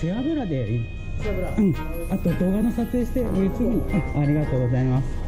背脂で、うん、あと動画の撮影しておいつも、ありがとうございます。